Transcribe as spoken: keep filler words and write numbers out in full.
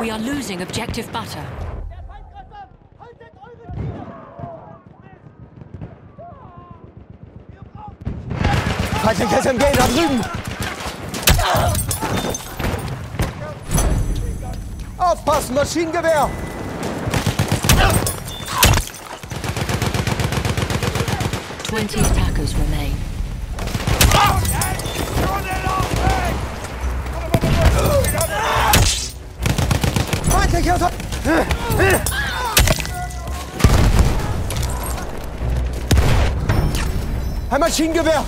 We are losing objective butter. Halt den S M G da drüben! Aufpassen, Maschinengewehr! twenty attackers remain. Feindlicher Attack! Ein Maschinengewehr!